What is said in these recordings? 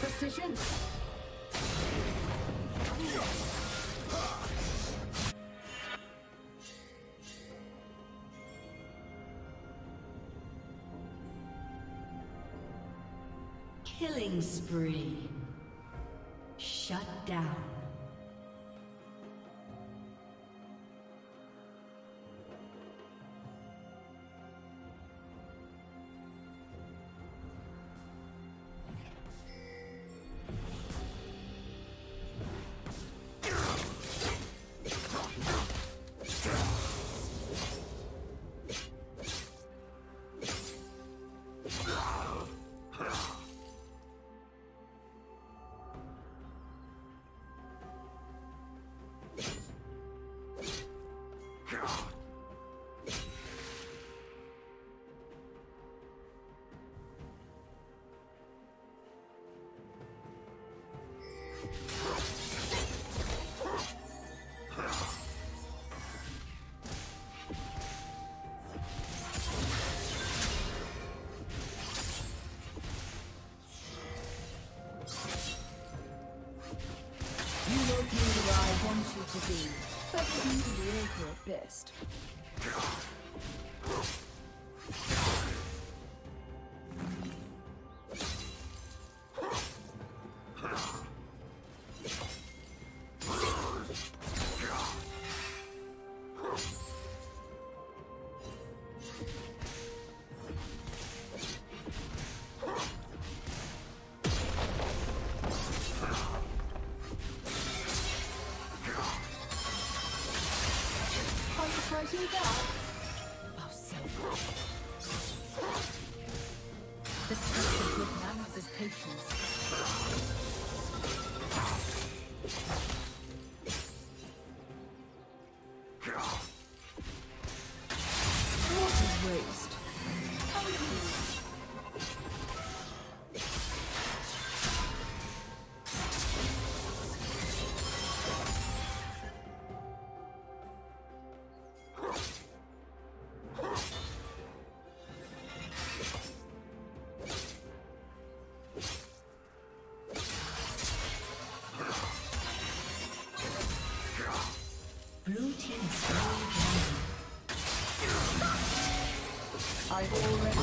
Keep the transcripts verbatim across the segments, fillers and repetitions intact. Precision. Killing spree. Shut down. To be, but you need to do it your best. Right, you got The strength of good manners is patience. I've already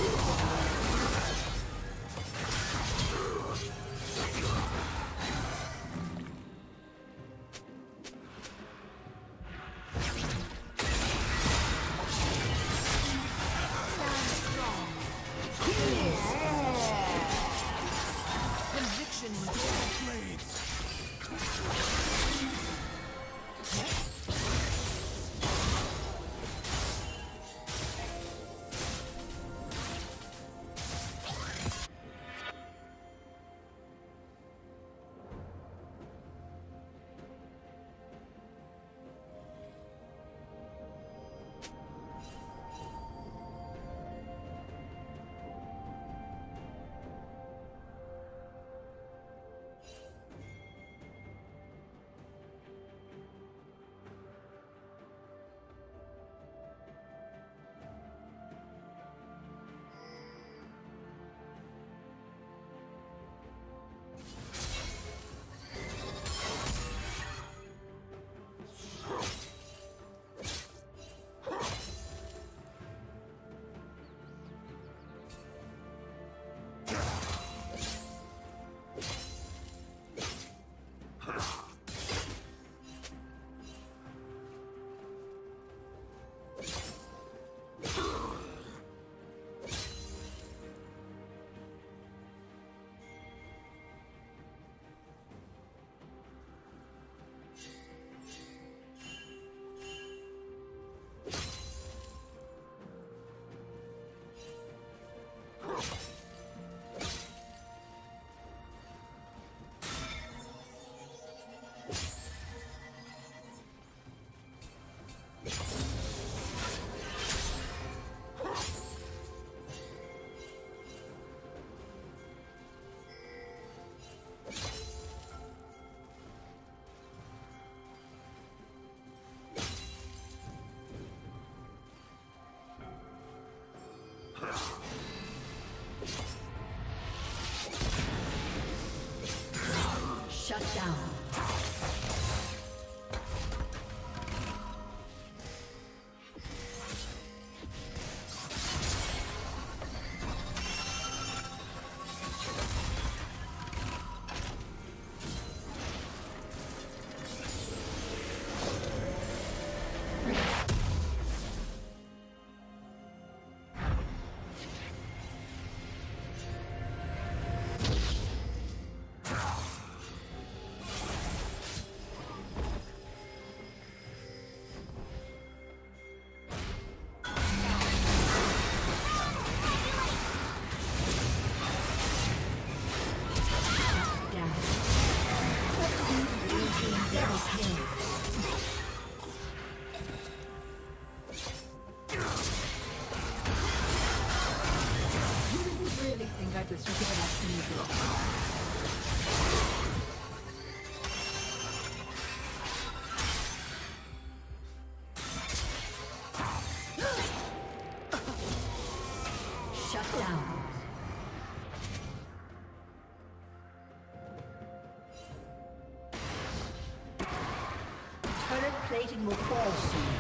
shut down. Plating will fall soon.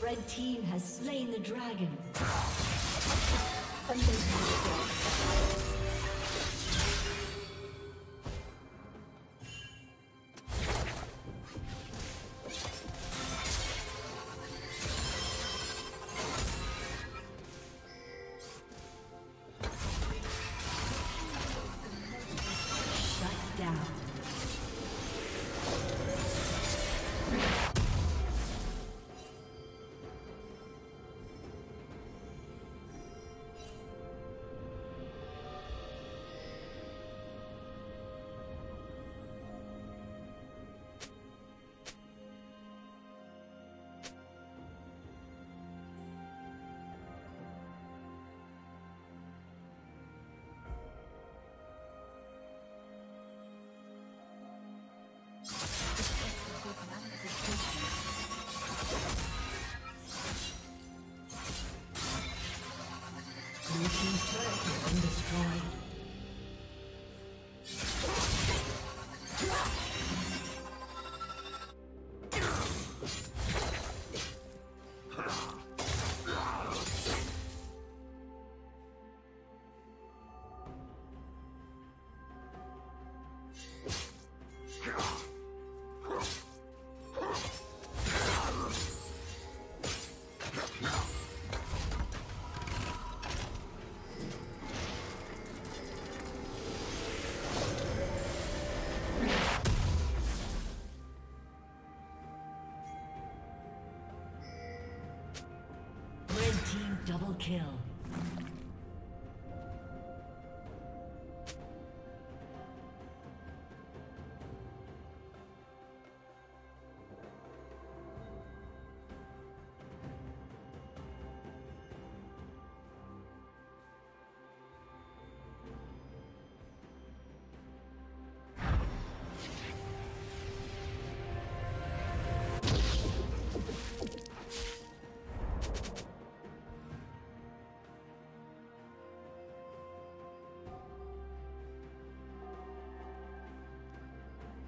Red team has slain the dragon. Double kill.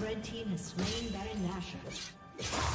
Red team has slain Baron Nashor.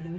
Blue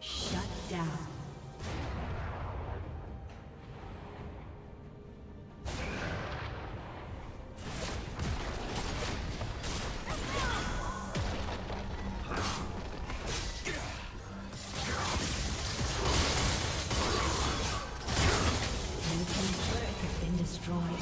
Shut down. Blue team's turret has been destroyed.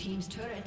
Your team's turret